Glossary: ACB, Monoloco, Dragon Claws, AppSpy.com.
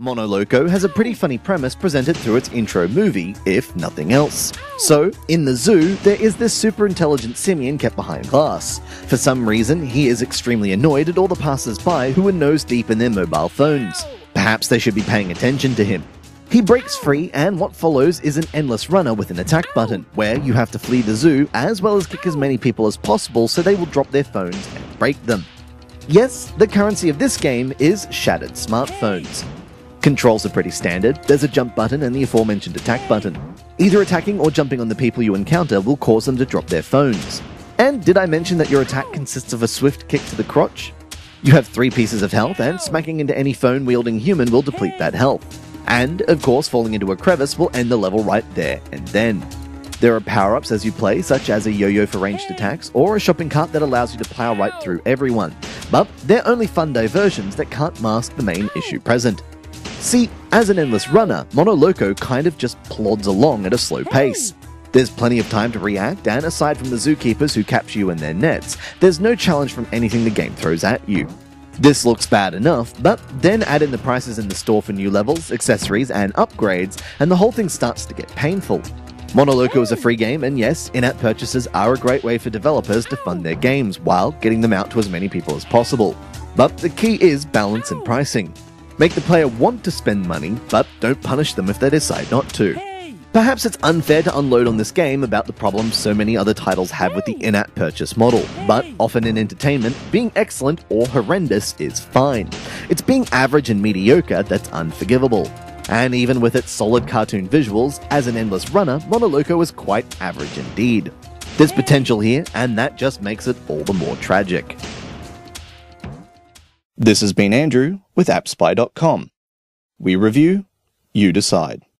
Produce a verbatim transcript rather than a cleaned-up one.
Monoloco has a pretty funny premise presented through its intro movie, if nothing else. So, in the zoo, there is this super intelligent simian kept behind glass. For some reason, he is extremely annoyed at all the passers-by who are nose-deep in their mobile phones. Perhaps they should be paying attention to him. He breaks free, and what follows is an endless runner with an attack button, where you have to flee the zoo as well as kick as many people as possible so they will drop their phones and break them. Yes, the currency of this game is shattered smartphones. Controls are pretty standard. There's a jump button and the aforementioned attack button. Either attacking or jumping on the people you encounter will cause them to drop their phones. And did I mention that your attack consists of a swift kick to the crotch? You have three pieces of health, and smacking into any phone-wielding human will deplete that health. And, of course, falling into a crevice will end the level right there and then. There are power-ups as you play, such as a yo-yo for ranged attacks, or a shopping cart that allows you to plow right through everyone. But they're only fun diversions that can't mask the main issue present. See, as an endless runner, Monoloco kind of just plods along at a slow pace. There's plenty of time to react, and aside from the zookeepers who capture you in their nets, there's no challenge from anything the game throws at you. This looks bad enough, but then add in the prices in the store for new levels, accessories, and upgrades, and the whole thing starts to get painful. Monoloco is a free game, and yes, in-app purchases are a great way for developers to fund their games while getting them out to as many people as possible. But the key is balance and pricing. Make the player want to spend money, but don't punish them if they decide not to. Perhaps it's unfair to unload on this game about the problems so many other titles have with the in-app purchase model, but often in entertainment, being excellent or horrendous is fine. It's being average and mediocre that's unforgivable. And even with its solid cartoon visuals, as an endless runner, Monoloco is quite average indeed. There's potential here, and that just makes it all the more tragic. This has been Andrew with AppSpy dot com. We review, you decide.